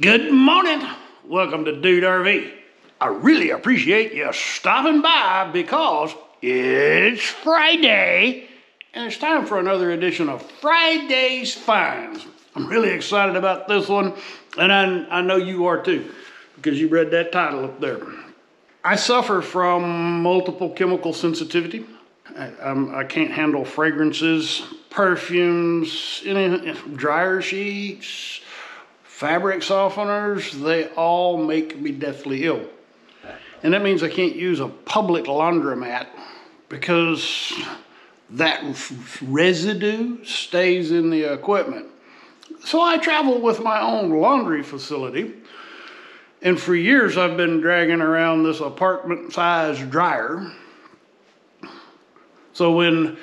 Good morning. Welcome to Dude RV. I really appreciate you stopping by because it's Friday and it's time for another edition of Friday's Finds. I'm really excited about this one, and I know you are too because you read that title up there. I suffer from multiple chemical sensitivity. I can't handle fragrances, perfumes, dryer sheets, fabric softeners. They all make me deathly ill. And that means I can't use a public laundromat because that residue stays in the equipment. So I travel with my own laundry facility. And for years I've been dragging around this apartment-sized dryer. So when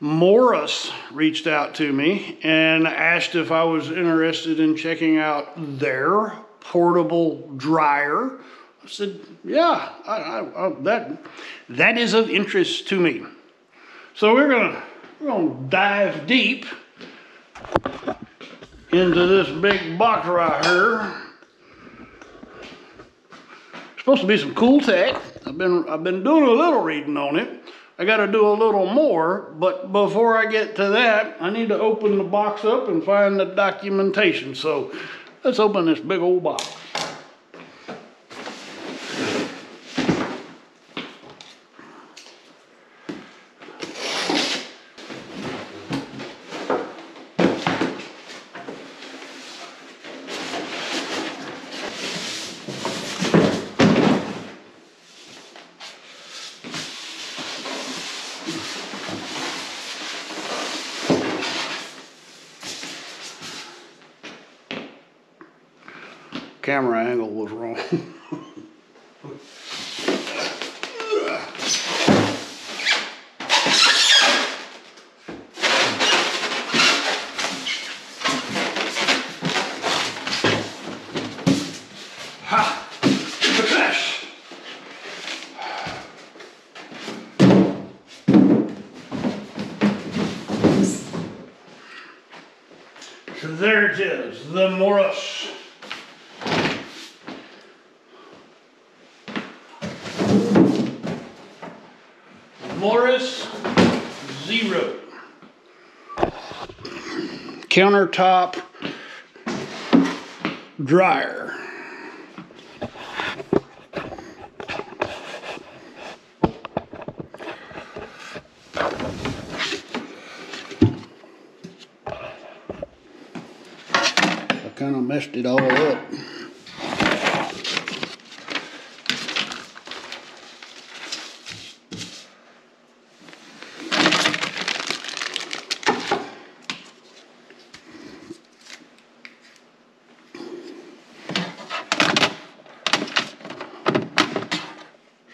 Morus reached out to me and asked if I was interested in checking out their portable dryer, I said, yeah, that is of interest to me. So we're gonna dive deep into this big box right here. It's supposed to be some cool tech. I've been doing a little reading on it. I got to do a little more, but before I get to that, I need to open the box up and find the documentation. So let's open this big old box. Camera angle was wrong. Ha! Look at this! So there it is, the Morus. Morus Zero. Countertop dryer. I kind of messed it all up.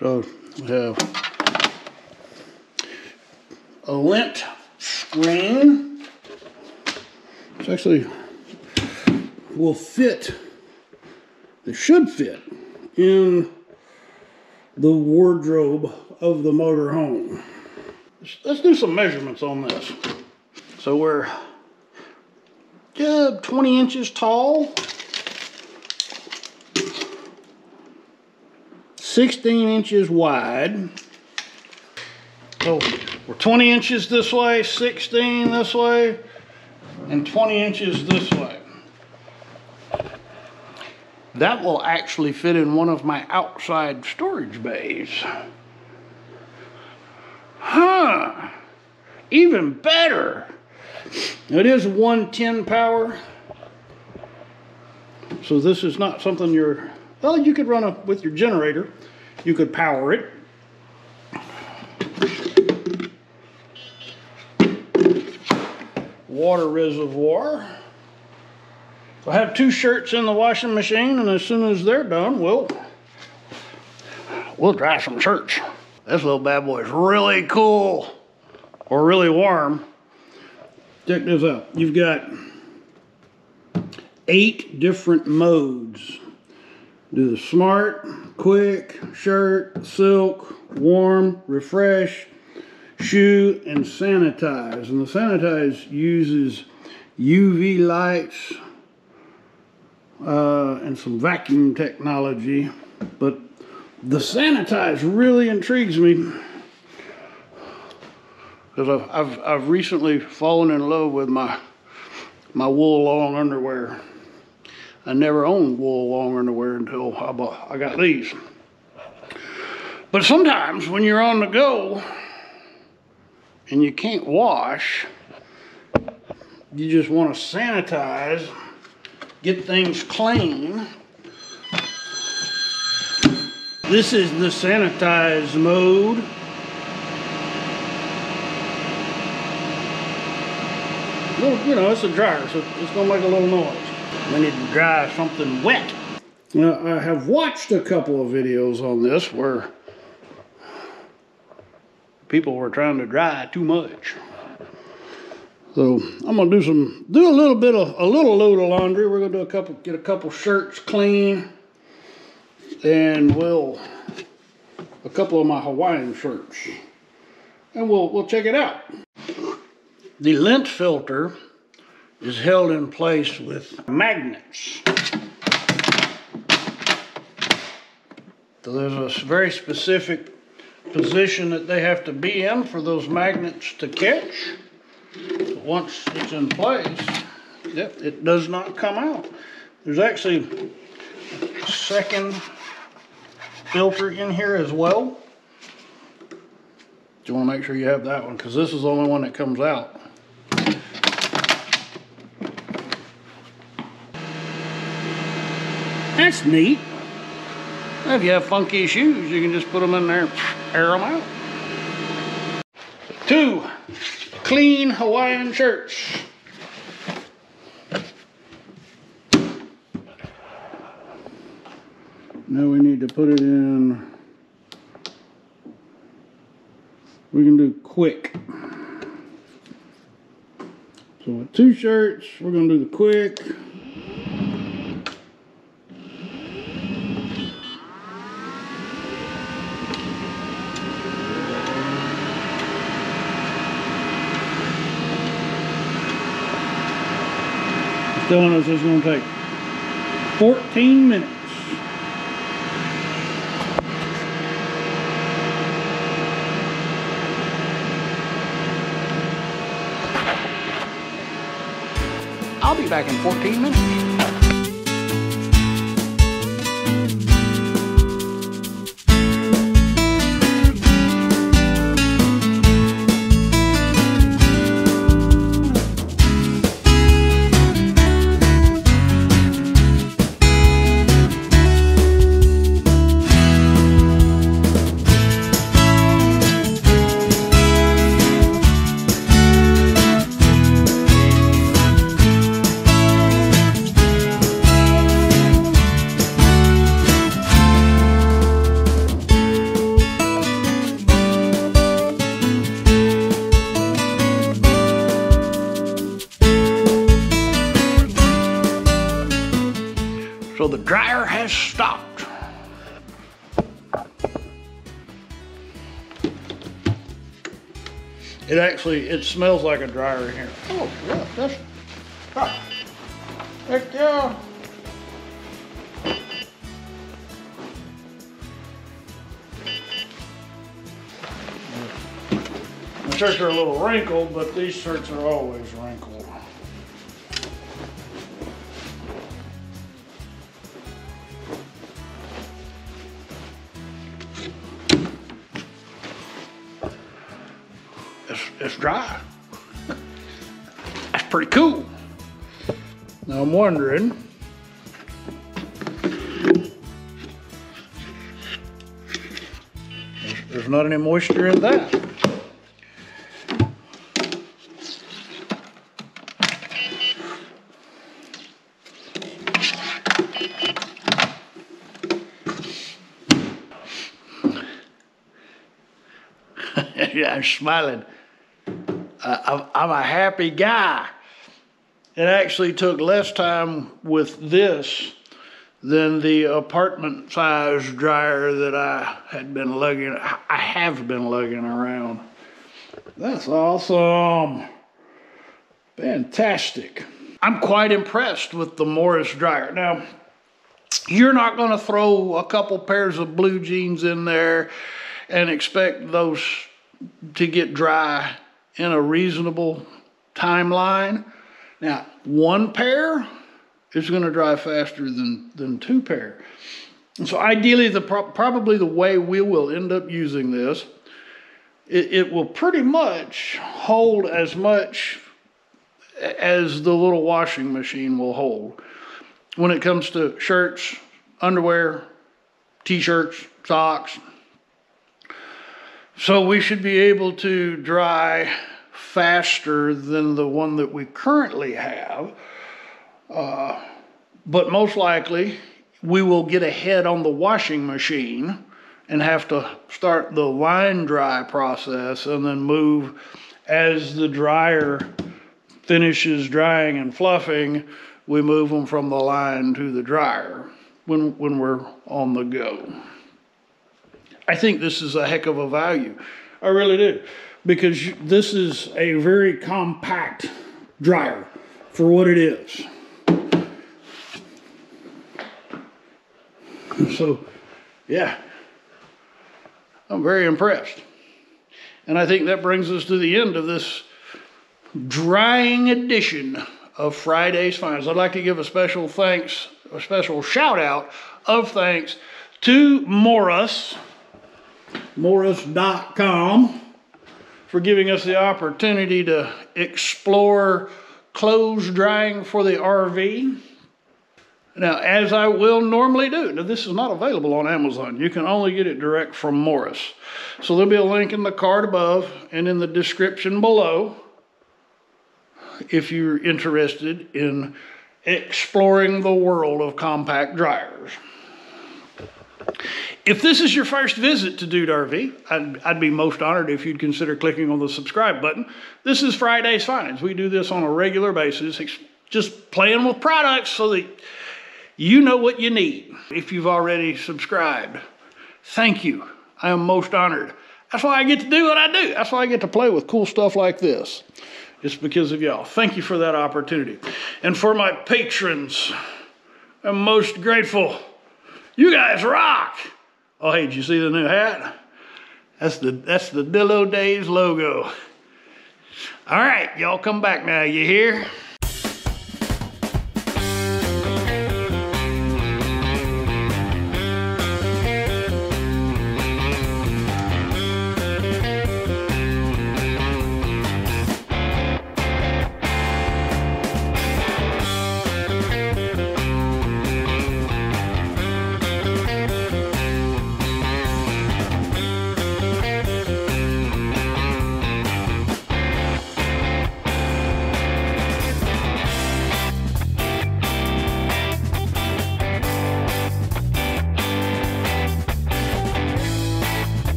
So we have a lint screen. It's actually will fit, it should fit in the wardrobe of the motorhome. Let's do some measurements on this. So we're 20 inches tall, 16 inches wide. So we're 20 inches this way, 16 this way, and 20 inches this way. That will actually fit in one of my outside storage bays. Huh, even better. It is 110 power. So this is not something you're, well, you could run up with your generator. You could power it. Water reservoir. So I have two shirts in the washing machine, and as soon as they're done, we'll dry some shirts. This little bad boy is really cool, or really warm. Check this out. You've got 8 different modes. Do the smart, quick, shirt, silk, warm, refresh, shoe, and sanitize. And the sanitize uses UV lights and some vacuum technology, but the sanitize really intrigues me because I've recently fallen in love with my wool long underwear. I never owned wool long underwear until I got these. But sometimes when you're on the go and you can't wash, you just want to sanitize, get things clean. This is the sanitize mode. Well, you know, it's a dryer, so it's going to make a little noise. We need to dry something wet. Now, I have watched a couple of videos on this where people were trying to dry too much. So I'm gonna do a little bit of a little load of laundry. We're gonna do get a couple shirts clean, and a couple of my Hawaiian shirts, and we'll check it out. The lint filter is held in place with magnets. So there's a very specific position that they have to be in for those magnets to catch. Once it's in place, yep, it does not come out. There's actually a second filter in here as well. You want to make sure you have that one, because this is the only one that comes out. That's neat. If you have funky shoes, you can just put them in there and air them out. 2 clean Hawaiian shirts. Now we need to put it in. We can do quick. So with 2 shirts, we're going to do the quick. Telling us it's going to take 14 minutes. I'll be back in 14 minutes. So the dryer has stopped. It smells like a dryer in here. Oh yeah, heck yeah. My shirts are a little wrinkled, but these shirts are always wrinkled. It's dry. That's pretty cool. Now I'm wondering, there's not any moisture in that. Yeah, I'm smiling. I'm a happy guy. It actually took less time with this than the apartment size dryer that I have been lugging around. That's awesome. Fantastic. I'm quite impressed with the Morus dryer. Now, you're not going to throw a couple pairs of blue jeans in there and expect those to get dry in a reasonable timeline. Now, one pair is going to dry faster than two pair. And so ideally, probably the way we will end up using this, it will pretty much hold as much as the little washing machine will hold when it comes to shirts, underwear, t-shirts, socks. So we should be able to dry faster than the one that we currently have. But most likely we will get ahead on the washing machine and have to start the line dry process and then move as the dryer finishes drying and fluffing. We move them from the line to the dryer when we're on the go. I think this is a heck of a value. I really do, because this is a very compact dryer for what it is. So, yeah, I'm very impressed. And I think that brings us to the end of this drying edition of Friday's Finds. I'd like to give a special thanks, a special shout out of thanks to Morus, Morus.com, for giving us the opportunity to explore clothes drying for the RV. Now, as I will normally do, now this is not available on Amazon. You can only get it direct from Morus. So there'll be a link in the card above and in the description below if you're interested in exploring the world of compact dryers. If this is your first visit to Dude RV, I'd be most honored if you'd consider clicking on the subscribe button. This is Friday's Finds. We do this on a regular basis, just playing with products so that you know what you need. If you've already subscribed, thank you. I am most honored. That's why I get to do what I do. That's why I get to play with cool stuff like this. It's because of y'all. Thank you for that opportunity. And for my patrons, I'm most grateful. You guys rock. Oh, hey, did you see the new hat? That's the Dillo Days logo. All right, y'all come back now, you hear?